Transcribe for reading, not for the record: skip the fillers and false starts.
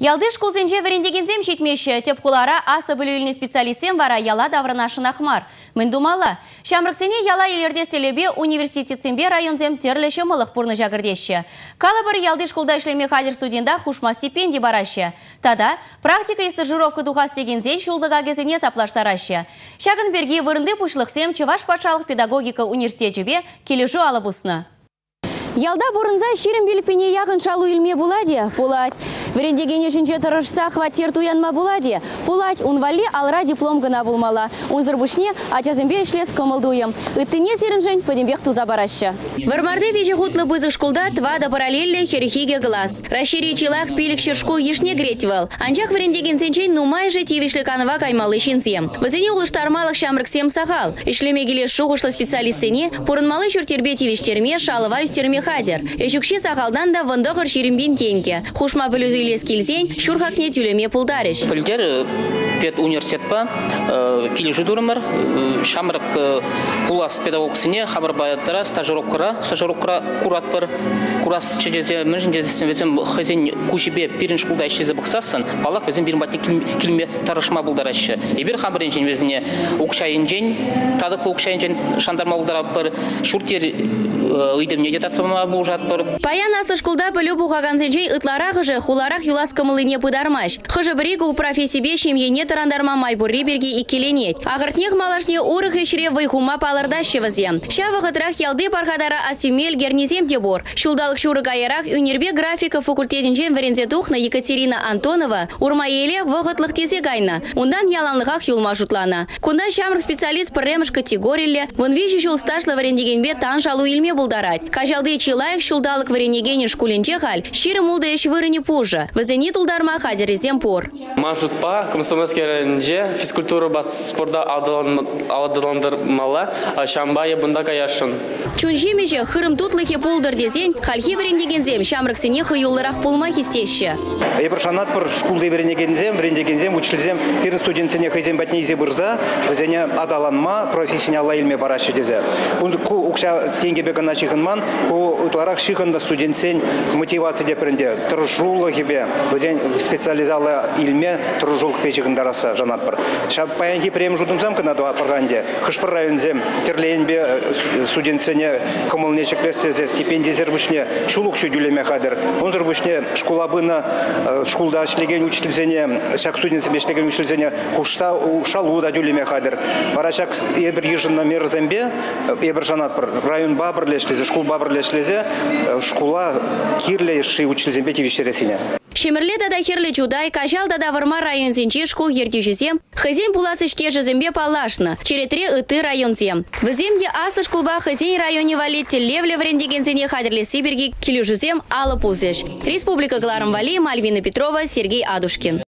Ялдыш кулзенже верендегензем жетмеші, теп кулара асты білуіліне специалистен вара яла давранашын ахмар. Мін думала, шамрыксене яла елердестелебе университетсенбе районзем терлеші мылық пұрны жағырдеші. Калыбыр ялдыш кулда ішлеме хадер студента хушма стипенди барашы. Тада практика и стажировка духастегензен шулдыға кезіне саплаштарашы. Шагын берге вырынды пұшлықсем Чеваш патшалық педагогика университетжебе кележу алабусны. Ялда бурынза ширим белпене яғын шалу илме буладе, пулать. Верендегене жінже тұрышса хватер туянма буладе, пулать унвали алра диплом гына булмала. Унзырбушне ачазымбе ішлес комылдуем. Иттіне зерінжен падембек туза барашы. Вармарды веже хутлы бызық шкулда твада параллелі херхиге глаз. Расшири чилах пилікшер шкул ешне гретвел. Анчах верендеген сенчен нумай же тивишлі канава каймалы шинзем. Вазене улыштармалық шамрыксем сағал. Ишлеме келе шуғышлы специалистене пұрынмалы жүртербе тивиштерме шалыва үстерме хадер. Эшукши сағалдан да вындығыр шерембен тенке. Хушма білізу елес келзен, шүрхакне тюлеме пулдарыш. Пілдер пет университетпа кележі дұрымыр. Шамрық пулас педагогсіне хабар баяттара стажировкара куратпыр. Курас чезе мүнжін дезесін везен хызен көшебе перін шкулда ішезе бұқсасын. Палақ везен берін батне келме тарышма бұлдарышы. Ебір хабар енжен везіне ұқшайын жән, тадықлы ұқшайын жән шандарма бұлдарапыр. Шүртер үйдемне детатсамын. Паян асты шкулда пілі бұғағанзенжей ұтлара ғыжы хуларақ юлас кымылыне пыдармаш. Хыжы бірегі упрофесибе шемьене тарандарма майбурри берге икеленет. Ағыртнех малашне урық ешіре вайхума палырдашевізем. Ша вағытрақ ялды бархадара асимел гернезем дебор. Шулдалық шурық айырақ үнербе графика факультетінжен верензетухна Екатерина Антонова урмаеле вағытлық тезек айна. Ундан яланлығақ юлма жұтлана. Кундан шамрық специалист пірремш категорилі вынвежі жыл сташлы верендегенбе тан жалу илме бұлдарад. Кажалды Чилаях шулдалық варенегене шкулінче хал, ширы мулдаеш вырыне пужа, вазенит улдарма хадерезем пор. Маршрутпа, комсомольский районже, физкультура бас спорда аладаландырмала, шамбае бұндаға яшын. Чунжемеже хырым тутлыхе пулдар дезен, халхи варенегензем, шамрыксене хыюлырақ пулма хистеші. Ебіршанат пыр шкулды варенегензем, училзем, пирын студентсене хызем бәтнезе бұрза, вазене адаланма, профессионала илме барашы дезе. Укша тенгебега начихынман, Утларах шиханда студентсен мотивация депренде. Тружулы хебе. Вдень специализала илме тружул печигандараса жанатпар. Шап паянги прем жудым замка на два парганде. Хашпар районзем терленбе студентсене коммунечек лестезе стипендий зербушне шулук шудюлеме хадер. Он зербушне школабына школда шлеген учительзене шак студентсеме шлеген учительзене кушта шалуда дюлеме хадер. Барашак ебер ежина мерзембе ебер жанатпар. Район бабр лештезе школ бабр лештезе. Школа кирлеши училзем бети вещересине. Шемерледа да херле чудай, кажал да варма район зенчи школ ердюжизем, хазем пуласышке жезембе палашна, черетре ыты район зем. В земде асты шкулба хазень районе валете левле врендегензене хадерле сибирги килюжизем алапузеш. Республика Гларам Вали, Мальвина Петрова, Сергей Адушкин.